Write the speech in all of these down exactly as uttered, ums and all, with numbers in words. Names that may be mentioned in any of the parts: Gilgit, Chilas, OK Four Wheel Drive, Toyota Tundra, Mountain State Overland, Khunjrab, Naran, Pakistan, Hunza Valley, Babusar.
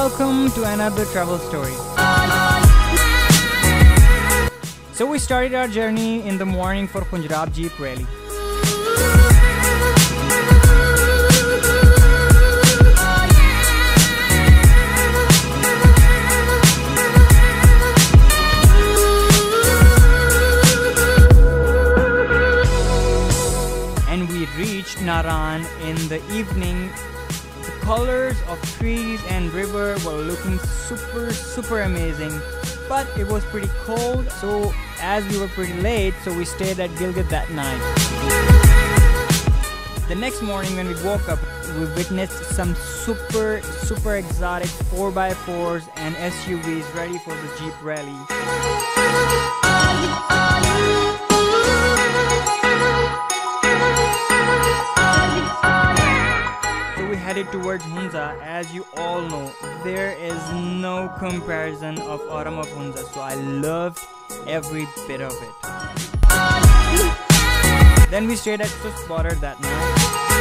Welcome to another travel story. So we started our journey in the morning for Khunjrab Jeep Rally. And we reached Naran in the evening. The colors of trees and river were looking super super amazing, but it was pretty cold, so as we were pretty late, so we stayed at Gilgit that night. The next morning when we woke up, we witnessed some super super exotic four by fours and S U Vs ready for the Jeep rally. Headed towards Hunza. As you all know, there is no comparison of autumn of Hunza, so I loved every bit of it. Then we stayed at Swift Water that night.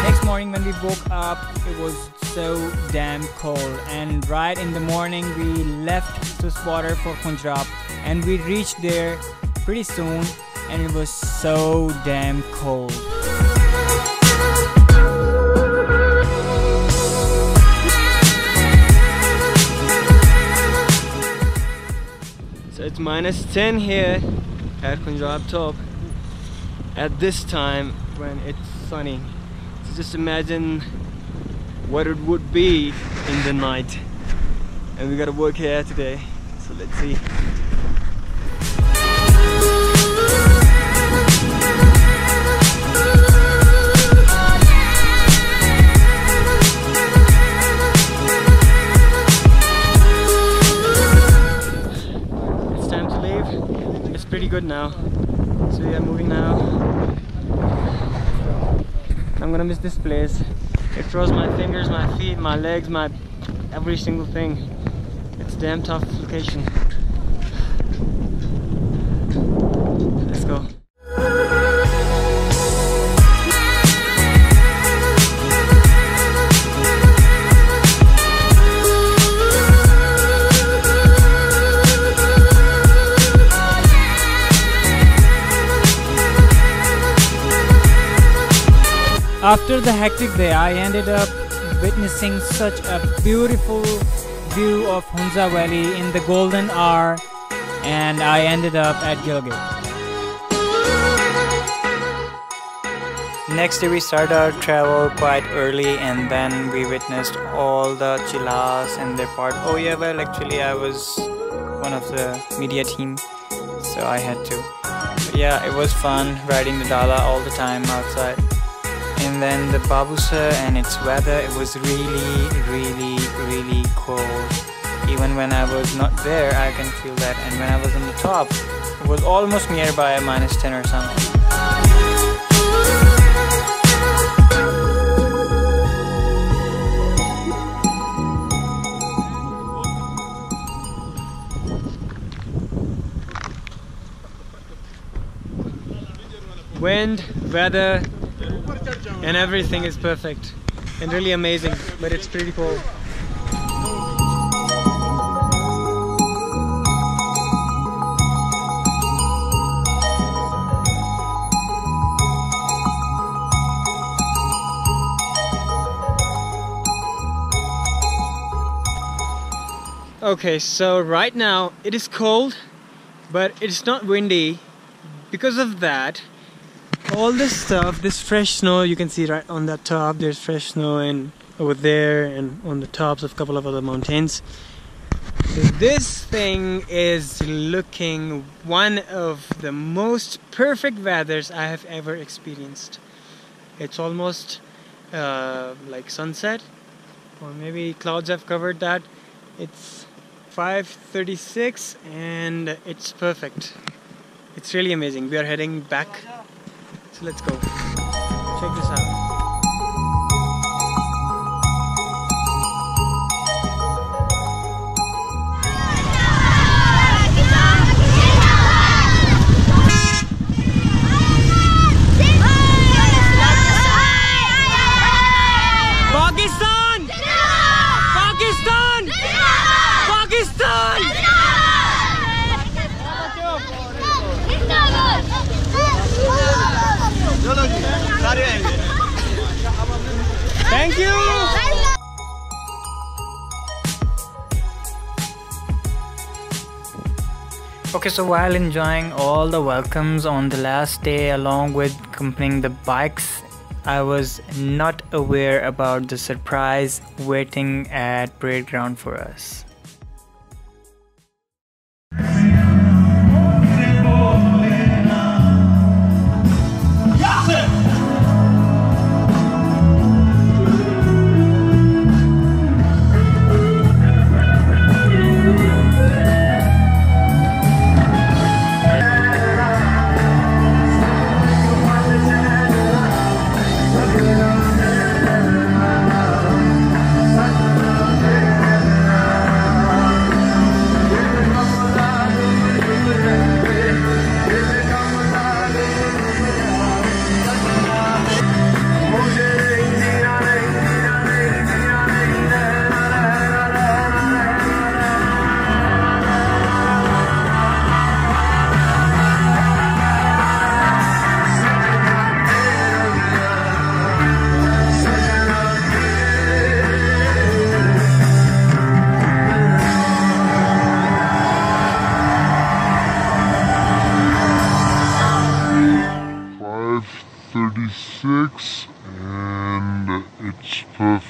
Next morning when we woke up, it was so damn cold, and right in the morning we left Swift Water for Khunjrab, and we reached there pretty soon, and it was so damn cold. It's minus ten here at Khunjrab Top at this time when it's sunny. So just imagine what it would be in the night. And we gotta work here today, so let's see. Good now. So we are moving now. I'm gonna miss this place. It froze my fingers, my feet, my legs, my every single thing. It's a damn tough location. Let's go. After the hectic day, I ended up witnessing such a beautiful view of Hunza Valley in the golden hour, and I ended up at Gilgit. Next day we started our travel quite early, and then we witnessed all the chilas and their part. Oh yeah, well actually I was one of the media team, so I had to. But yeah, it was fun riding the Dala all the time outside. And then the Babusar and its weather, it was really, really, really cold. Even when I was not there, I can feel that. And when I was on the top, it was almost nearby minus ten or something. Wind, weather, and everything is perfect and really amazing, but it's pretty cold. Okay, so right now it is cold, but it's not windy. Because of that, all this stuff, this fresh snow, you can see right on the top, there's fresh snow and over there and on the tops of a couple of other mountains. This thing is looking one of the most perfect weathers I have ever experienced. It's almost uh, like sunset, or maybe clouds have covered that. It's five thirty-six and it's perfect. It's really amazing. We are heading back. So let's go. Check this out. Pakistan! Pakistan! सारे आएंगे। Thank you. Okay, so while enjoying all the welcomes on the last day along with accompanying the bikes, I was not aware about the surprise waiting at parade ground for us. thirty-six and it's perfect.